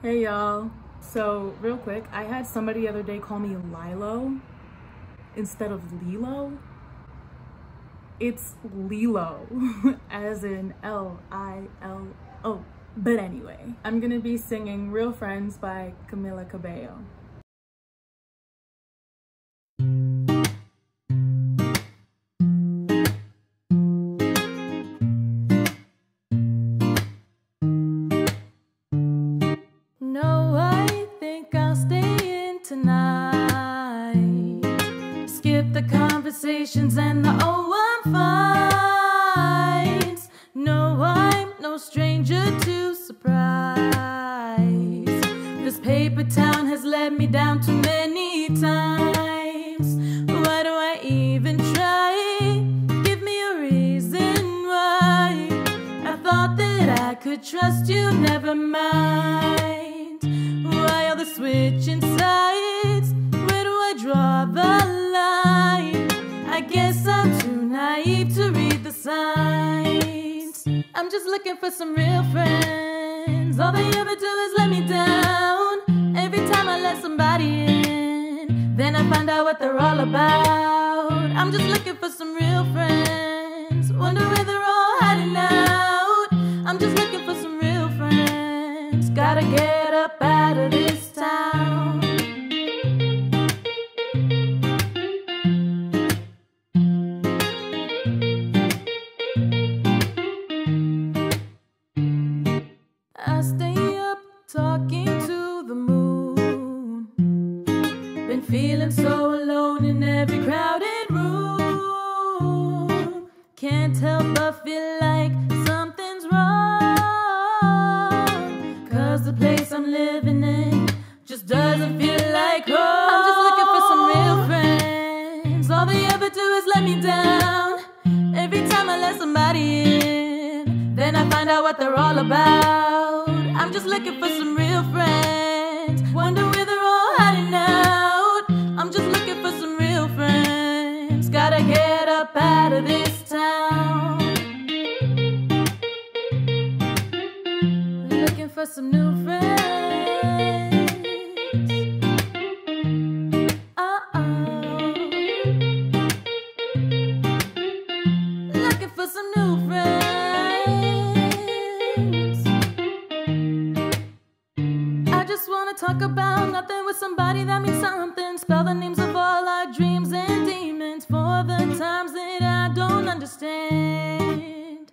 Hey y'all, so real quick, I had somebody the other day call me Lilo instead of Lilo. It's Lilo, as in L-I-L-O. But anyway, I'm gonna be singing Real Friends by Camila Cabello. Conversations and the oh I'm fines. No, I'm no stranger to surprise. This paper town has let me down too many times. Why do I even try? Give me a reason why. I thought that I could trust you, never mind. Why all the switching sides? Where do I draw the line? I guess I'm too naive to read the signs. I'm just looking for some real friends. All they ever do is let me down. Every time I let somebody in, then I find out what they're all about. I'm just looking for some real friends. Wonder where they're all hiding out. I'm just looking for some real friends. Gotta get up out of this town. I stay up talking to the moon. Been feeling so alone in every crowded room. Can't help but feel like something's wrong, 'cause the place I'm living in just doesn't feel like home. I'm just looking for some real friends. All they ever do is let me down. Every time I let somebody in, then I find out what they're all about. I'm just looking for some real friends. Wonder where they're all hiding out. I'm just looking for some real friends. Gotta get up out of this town. Looking for some new friends. Uh-oh. Looking for some new friends. Talk about nothing with somebody that means something. Spell the names of all our dreams and demons for the times that I don't understand.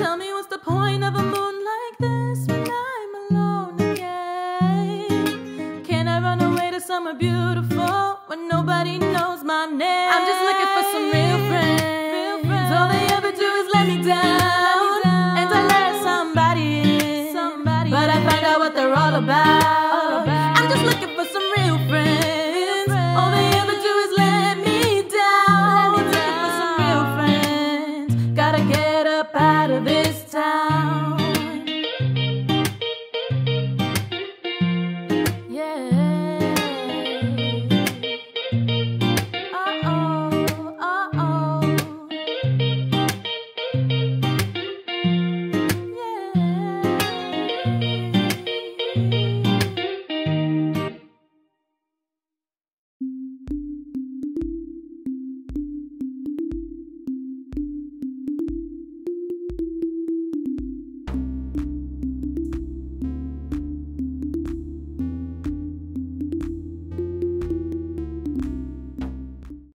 Tell me what's the point of a moon like this when I'm alone again? Can I run away to somewhere beautiful when nobody knows my name? I'm just looking for some real friends. Real friends. All they ever do is let me down. And I let somebody in, but I find out what they're all about.